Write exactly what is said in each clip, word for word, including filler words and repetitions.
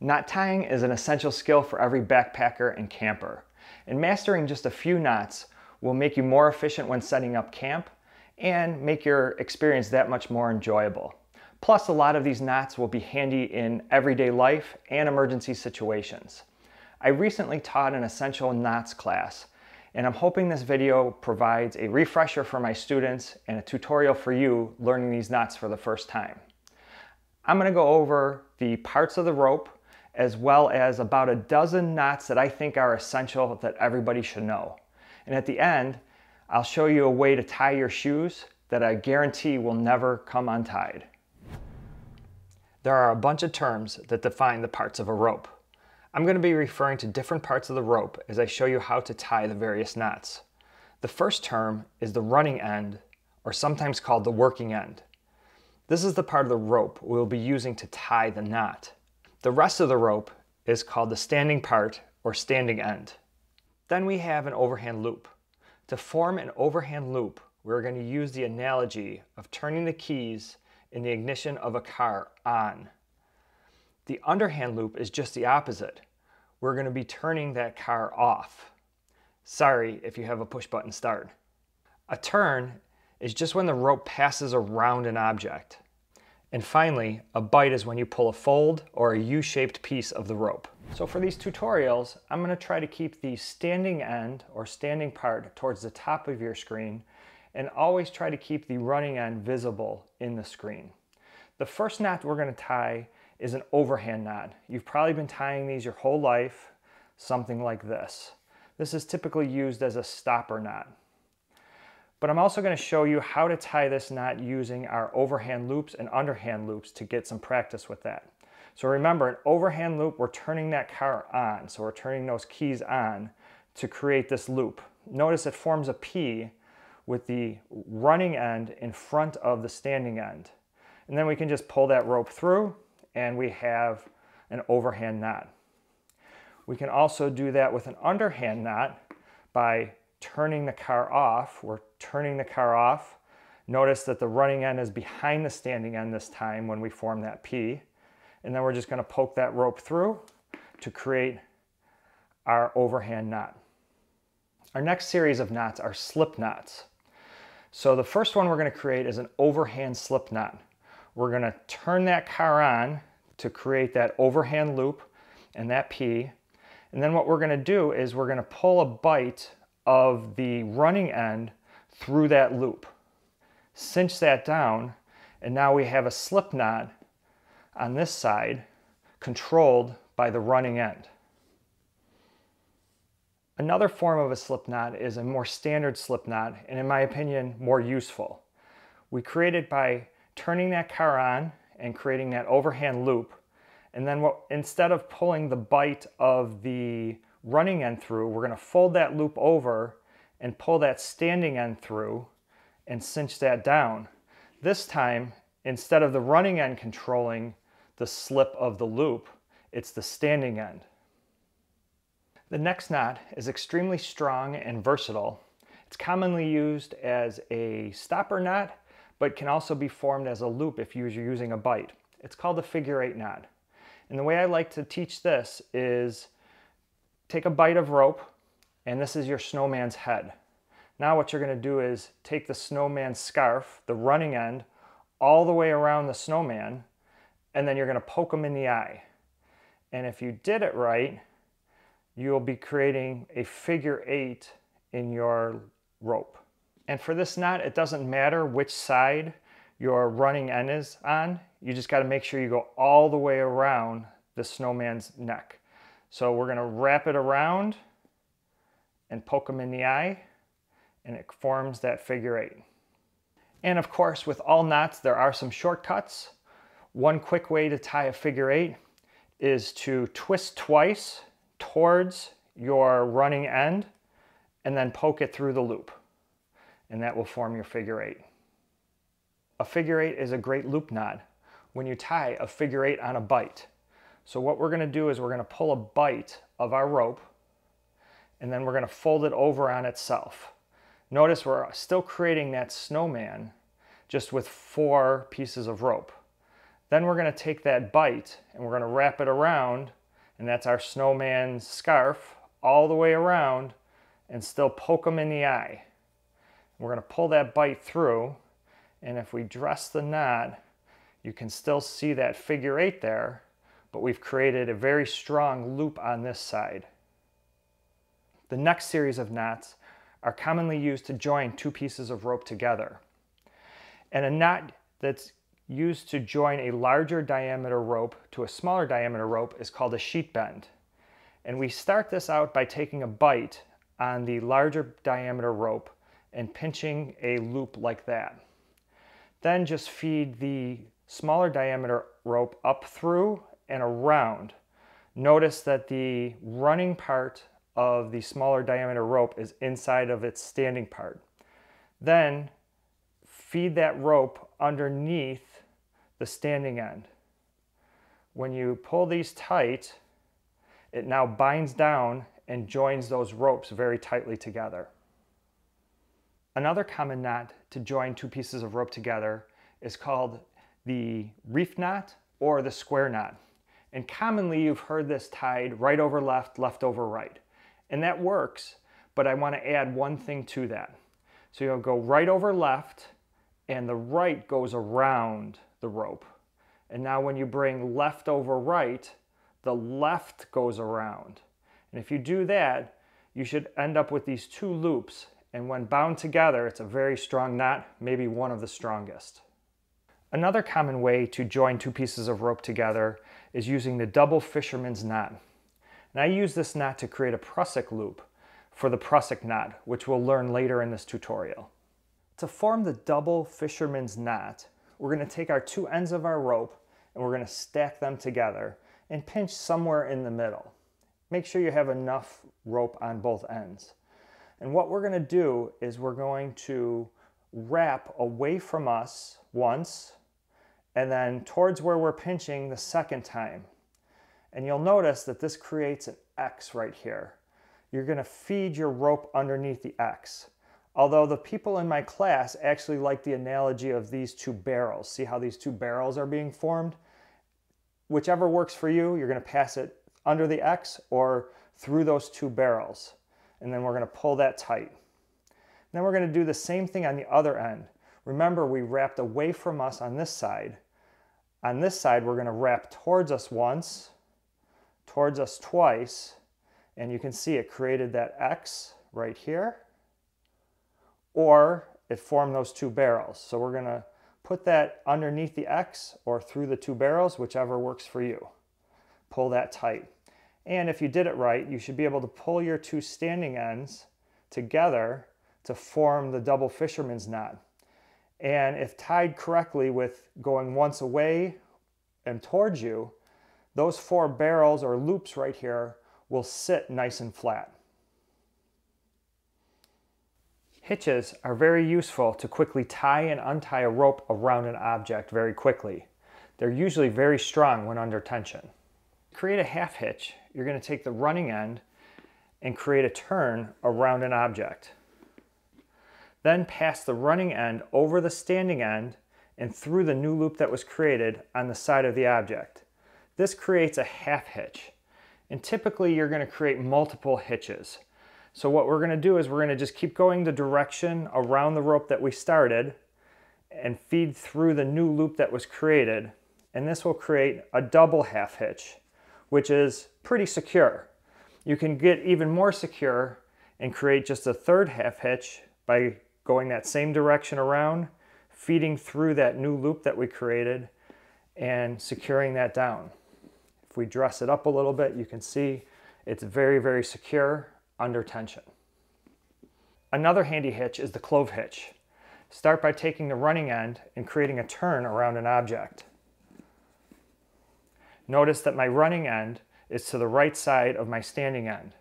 Knot tying is an essential skill for every backpacker and camper, and mastering just a few knots will make you more efficient when setting up camp and make your experience that much more enjoyable. Plus, a lot of these knots will be handy in everyday life and emergency situations. I recently taught an essential knots class, and I'm hoping this video provides a refresher for my students and a tutorial for you learning these knots for the first time. I'm going to go over the parts of the rope as well as about a dozen knots that I think are essential that everybody should know. And at the end, I'll show you a way to tie your shoes that I guarantee will never come untied. There are a bunch of terms that define the parts of a rope. I'm going to be referring to different parts of the rope as I show you how to tie the various knots. The first term is the running end, or sometimes called the working end. This is the part of the rope we'll be using to tie the knot. The rest of the rope is called the standing part, or standing end. Then we have an overhand loop. To form an overhand loop, we're going to use the analogy of turning the keys in the ignition of a car on. The underhand loop is just the opposite. We're going to be turning that car off. Sorry if you have a push button start. A turn is just when the rope passes around an object. And finally, a bite is when you pull a fold or a U-shaped piece of the rope. So for these tutorials, I'm going to try to keep the standing end or standing part towards the top of your screen and always try to keep the running end visible in the screen. The first knot we're going to tie is an overhand knot. You've probably been tying these your whole life, something like this. This is typically used as a stopper knot. But I'm also going to show you how to tie this knot using our overhand loops and underhand loops to get some practice with that. So remember, an overhand loop, we're turning that car on, so we're turning those keys on to create this loop. Notice it forms a P with the running end in front of the standing end. And then we can just pull that rope through, and we have an overhand knot. We can also do that with an underhand knot by turning the car off. We're turning the car off. Notice that the running end is behind the standing end this time when we form that P. And then we're just going to poke that rope through to create our overhand knot. Our next series of knots are slip knots. So the first one we're going to create is an overhand slip knot. We're going to turn that car on to create that overhand loop and that P. And then what we're going to do is we're going to pull a bite of the running end through that loop. Cinch that down, and now we have a slip knot on this side controlled by the running end. Another form of a slip knot is a more standard slip knot, and in my opinion, more useful. We create it by turning that car on and creating that overhand loop. And then what, instead of pulling the bite of the running end through, we're going to fold that loop over and pull that standing end through and cinch that down. This time, instead of the running end controlling the slip of the loop, it's the standing end. The next knot is extremely strong and versatile. It's commonly used as a stopper knot, but can also be formed as a loop if you're using a bite. It's called the figure eight knot. And the way I like to teach this is take a bite of rope, and this is your snowman's head. Now what you're going to do is take the snowman's scarf, the running end, all the way around the snowman, and then you're going to poke him in the eye. And if you did it right, you'll be creating a figure eight in your rope. And for this knot, it doesn't matter which side your running end is on. You just got to make sure you go all the way around the snowman's neck. So we're going to wrap it around and poke him in the eye, and it forms that figure eight. And of course, with all knots, there are some shortcuts. One quick way to tie a figure eight is to twist twice towards your running end and then poke it through the loop. And that will form your figure eight. A figure eight is a great loop knot when you tie a figure eight on a bite. So what we're going to do is we're going to pull a bite of our rope, and then we're going to fold it over on itself. Notice we're still creating that snowman just with four pieces of rope. Then we're going to take that bite and we're going to wrap it around, and that's our snowman scarf, all the way around and still poke them in the eye. We're going to pull that bite through, and if we dress the knot, you can still see that figure eight there, but we've created a very strong loop on this side. The next series of knots are commonly used to join two pieces of rope together. And a knot that's used to join a larger diameter rope to a smaller diameter rope is called a sheet bend. And we start this out by taking a bite on the larger diameter rope and pinching a loop like that. Then just feed the smaller diameter rope up through and around. Notice that the running part of the smaller diameter rope is inside of its standing part. Then feed that rope underneath the standing end. When you pull these tight, it now binds down and joins those ropes very tightly together. Another common knot to join two pieces of rope together is called the reef knot or the square knot. And commonly you've heard this tied right over left, left over right. And that works, but I want to add one thing to that. So you'll go right over left, and the right goes around the rope. And now when you bring left over right, the left goes around. And if you do that, you should end up with these two loops. And when bound together, it's a very strong knot, maybe one of the strongest. Another common way to join two pieces of rope together is using the double fisherman's knot. And I use this knot to create a Prusik loop for the Prusik knot, which we'll learn later in this tutorial. To form the double fisherman's knot, we're going to take our two ends of our rope and we're going to stack them together and pinch somewhere in the middle. Make sure you have enough rope on both ends. And what we're going to do is we're going to wrap away from us once and then towards where we're pinching the second time. And you'll notice that this creates an X right here. You're going to feed your rope underneath the X. Although the people in my class actually like the analogy of these two barrels. See how these two barrels are being formed? Whichever works for you, you're going to pass it under the X or through those two barrels. And then we're going to pull that tight. And then we're going to do the same thing on the other end. Remember, we wrapped away from us on this side. On this side, we're going to wrap towards us once, towards us twice, and you can see it created that X right here, or it formed those two barrels. So we're gonna put that underneath the X or through the two barrels, whichever works for you. Pull that tight. And if you did it right, you should be able to pull your two standing ends together to form the double fisherman's knot. And if tied correctly with going once away and towards you, those four barrels or loops right here will sit nice and flat. Hitches are very useful to quickly tie and untie a rope around an object very quickly. They're usually very strong when under tension. To create a half hitch, you're going to take the running end and create a turn around an object. Then pass the running end over the standing end and through the new loop that was created on the side of the object. This creates a half hitch, and typically you're going to create multiple hitches. So what we're going to do is we're going to just keep going the direction around the rope that we started and feed through the new loop that was created, and this will create a double half hitch, which is pretty secure. You can get even more secure and create just a third half hitch by going that same direction around, feeding through that new loop that we created, and securing that down. If we dress it up a little bit, you can see it's very, very secure under tension. Another handy hitch is the clove hitch. Start by taking the running end and creating a turn around an object. Notice that my running end is to the right side of my standing end.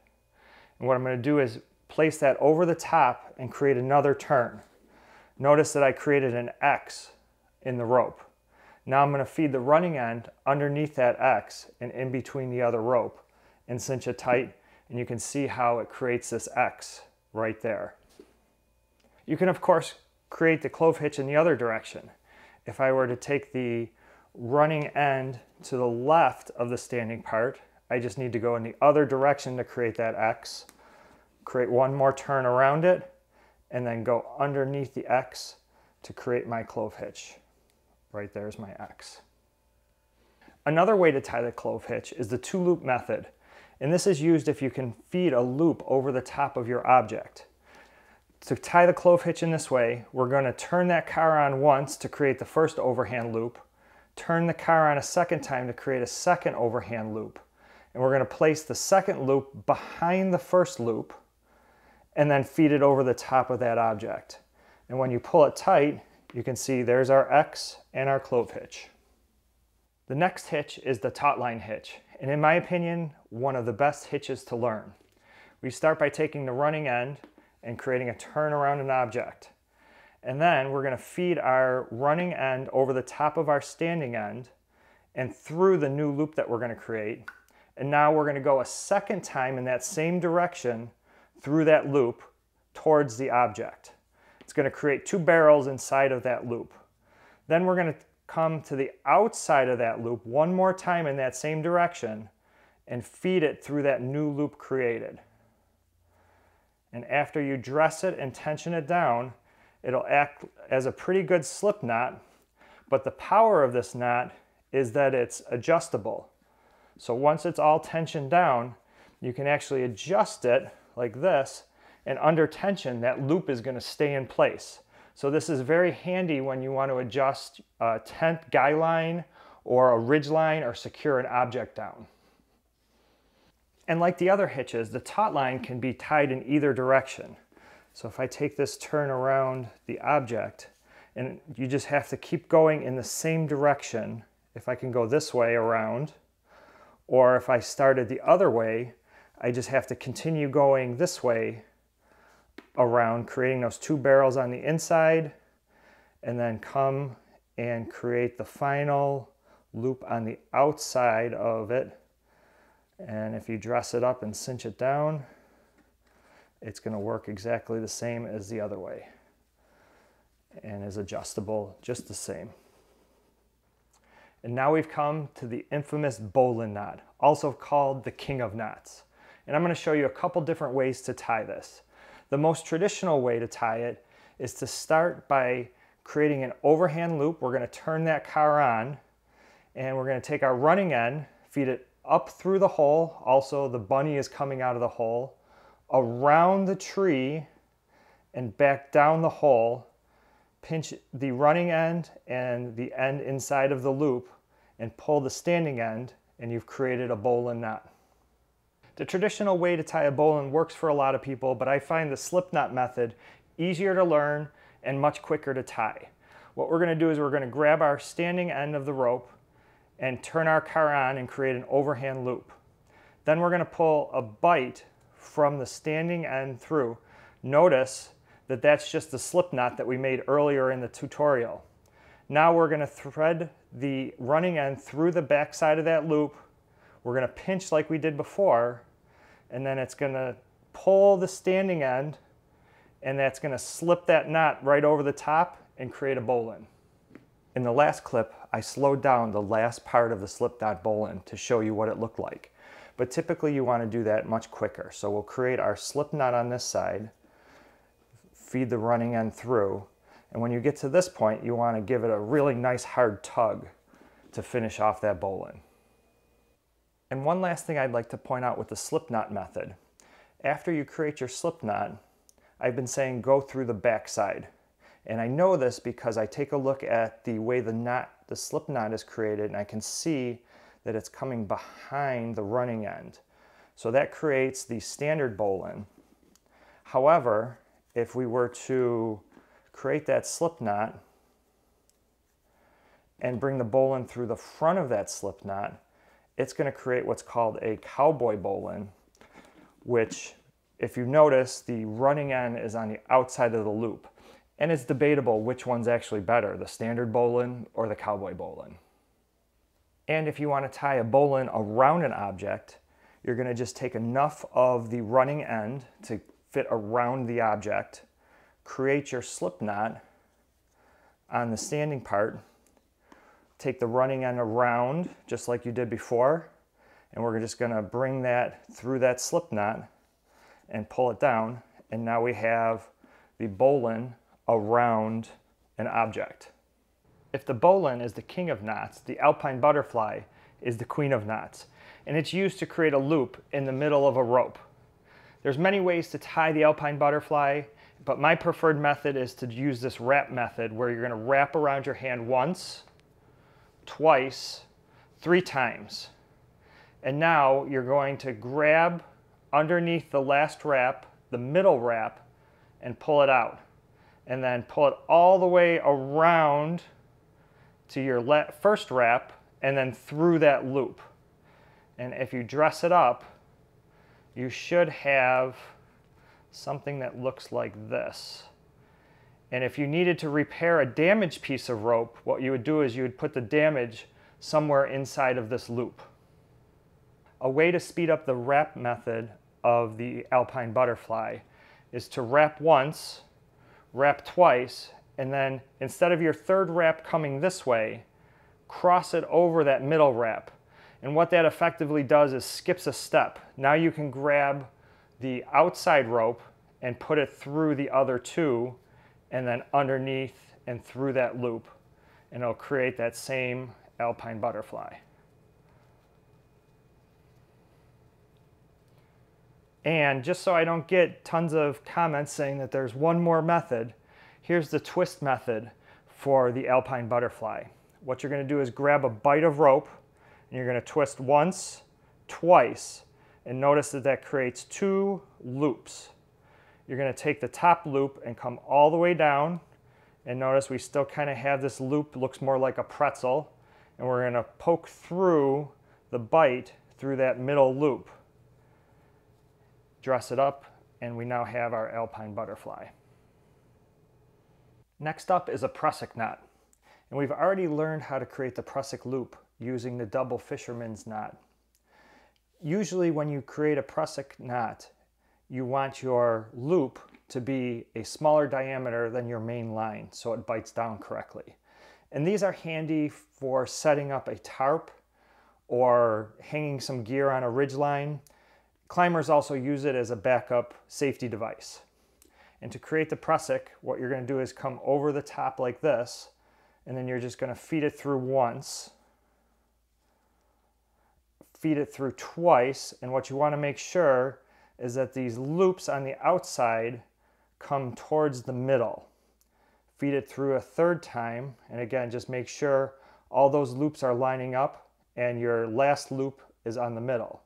And what I'm going to do is place that over the top and create another turn. Notice that I created an X in the rope. Now I'm going to feed the running end underneath that X and in between the other rope and cinch it tight, and you can see how it creates this X right there. You can of course create the clove hitch in the other direction. If I were to take the running end to the left of the standing part. I just need to go in the other direction to create that X, create one more turn around it, and then go underneath the X to create my clove hitch. Right there's my X. Another way to tie the clove hitch is the two loop method. And this is used if you can feed a loop over the top of your object. To tie the clove hitch in this way, we're going to turn that car on once to create the first overhand loop, turn the car on a second time to create a second overhand loop. And we're going to place the second loop behind the first loop and then feed it over the top of that object. And when you pull it tight, you can see there's our X and our clove hitch. The next hitch is the Tautline hitch, and in my opinion, one of the best hitches to learn. We start by taking the running end and creating a turn around an object. And then we're going to feed our running end over the top of our standing end and through the new loop that we're going to create. And now we're going to go a second time in that same direction through that loop towards the object. It's going to create two barrels inside of that loop. Then we're going to come to the outside of that loop one more time in that same direction and feed it through that new loop created. And after you dress it and tension it down, it'll act as a pretty good slip knot, but the power of this knot is that it's adjustable. So once it's all tensioned down, you can actually adjust it like this, and under tension, that loop is going to stay in place. So this is very handy when you want to adjust a tent guy line or a ridge line or secure an object down. And like the other hitches, the Tautline can be tied in either direction. So if I take this turn around the object, and you just have to keep going in the same direction. If I can go this way around, or if I started the other way, I just have to continue going this way around, creating those two barrels on the inside, and then come and create the final loop on the outside of it. And if you dress it up and cinch it down, it's going to work exactly the same as the other way and is adjustable just the same. And now we've come to the infamous Bowline knot, also called the king of knots. And I'm going to show you a couple different ways to tie this. The most traditional way to tie it is to start by creating an overhand loop. We're going to turn that car on, and we're going to take our running end, feed it up through the hole. Also, the bunny is coming out of the hole, around the tree, and back down the hole. Pinch the running end and the end inside of the loop, and pull the standing end, and you've created a Bowline knot. The traditional way to tie a Bowline works for a lot of people, but I find the slip knot method easier to learn and much quicker to tie. What we're going to do is we're going to grab our standing end of the rope and turn our car on and create an overhand loop. Then we're going to pull a bite from the standing end through. Notice that that's just the slip knot that we made earlier in the tutorial. Now we're going to thread the running end through the back side of that loop. We're going to pinch like we did before, and then it's going to pull the standing end, and that's going to slip that knot right over the top and create a Bowline. In the last clip, I slowed down the last part of the slip knot Bowline to show you what it looked like. But typically you want to do that much quicker. So we'll create our slip knot on this side, feed the running end through, and when you get to this point, you want to give it a really nice hard tug to finish off that Bowline. And one last thing I'd like to point out with the slip knot method. After you create your slip knot, I've been saying go through the back side. And I know this because I take a look at the way the knot, the slip knot is created, and I can see that it's coming behind the running end. So that creates the standard Bowline. However, if we were to create that slip knot and bring the Bowline through the front of that slip knot, it's going to create what's called a cowboy Bowline, which, if you notice, the running end is on the outside of the loop. And it's debatable which one's actually better, the standard Bowline or the cowboy Bowline. And if you want to tie a Bowline around an object, you're going to just take enough of the running end to fit around the object, create your slip knot on the standing part, take the running end around just like you did before, and we're just gonna bring that through that slip knot and pull it down. And now we have the bowline around an object. If the bowline is the king of knots, the Alpine butterfly is the queen of knots, and it's used to create a loop in the middle of a rope. There's many ways to tie the Alpine butterfly, but my preferred method is to use this wrap method, where you're gonna wrap around your hand once, twice, three times. And now you're going to grab underneath the last wrap, the middle wrap, and pull it out. And then pull it all the way around to your first wrap and then through that loop. And if you dress it up, you should have something that looks like this. And if you needed to repair a damaged piece of rope, what you would do is you would put the damage somewhere inside of this loop. A way to speed up the wrap method of the Alpine butterfly is to wrap once, wrap twice, and then instead of your third wrap coming this way, cross it over that middle wrap. And what that effectively does is skips a step. Now you can grab the outside rope and put it through the other two and then underneath and through that loop, and it'll create that same Alpine butterfly. And just so I don't get tons of comments saying that there's one more method, here's the twist method for the Alpine butterfly. What you're gonna do is grab a bite of rope and you're gonna twist once, twice, and notice that that creates two loops. You're gonna take the top loop and come all the way down, and notice we still kind of have this loop, looks more like a pretzel, and we're gonna poke through the bite through that middle loop. Dress it up, and we now have our Alpine butterfly. Next up is a Prusik knot, and we've already learned how to create the Prusik loop using the double fisherman's knot. Usually when you create a Prusik knot, you want your loop to be a smaller diameter than your main line so it bites down correctly. And these are handy for setting up a tarp or hanging some gear on a ridge line. Climbers also use it as a backup safety device. And to create the Prusik, what you're going to do is come over the top like this, and then you're just going to feed it through once, feed it through twice, and what you want to make sure is that these loops on the outside come towards the middle. Feed it through a third time, and again, just make sure all those loops are lining up and your last loop is on the middle.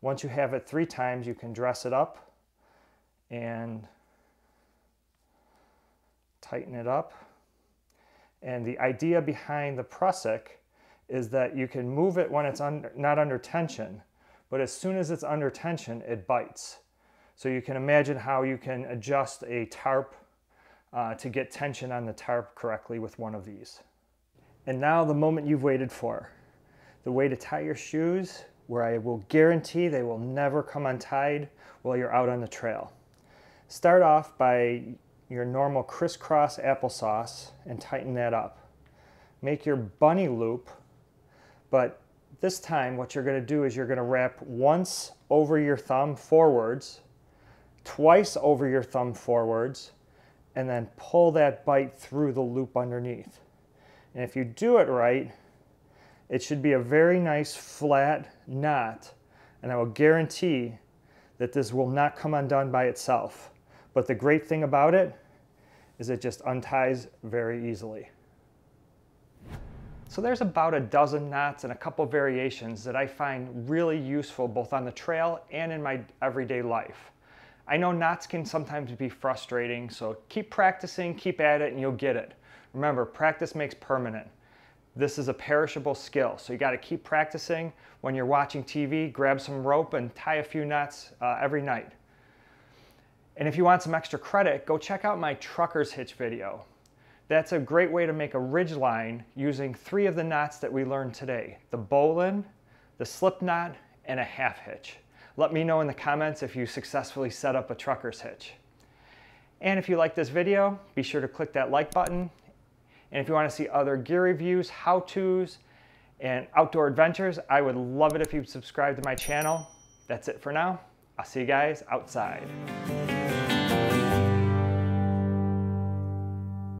Once you have it three times, you can dress it up and tighten it up. And the idea behind the Prusik is that you can move it when it's under, not under tension, but as soon as it's under tension, it bites. So you can imagine how you can adjust a tarp uh, to get tension on the tarp correctly with one of these. And now the moment you've waited for, the way to tie your shoes, where I will guarantee they will never come untied while you're out on the trail. Start off by your normal crisscross applesauce and tighten that up. Make your bunny loop, but this time what you're going to do is you're going to wrap once over your thumb forwards, twice over your thumb forwards, and then pull that bite through the loop underneath. And if you do it right, it should be a very nice flat knot, and I will guarantee that this will not come undone by itself. But the great thing about it is it just unties very easily. So there's about a dozen knots and a couple variations that I find really useful both on the trail and in my everyday life. I know knots can sometimes be frustrating, so keep practicing, keep at it, and you'll get it. Remember, practice makes permanent. This is a perishable skill, so you gotta keep practicing. When you're watching T V, grab some rope and tie a few knots uh, every night. And if you want some extra credit, go check out my Trucker's Hitch video. That's a great way to make a ridge line using three of the knots that we learned today: the bowline, the slip knot, and a half hitch. Let me know in the comments if you successfully set up a trucker's hitch. And if you like this video, be sure to click that like button. And if you want to see other gear reviews, how-tos, and outdoor adventures, I would love it if you'd subscribe to my channel. That's it for now. I'll see you guys outside.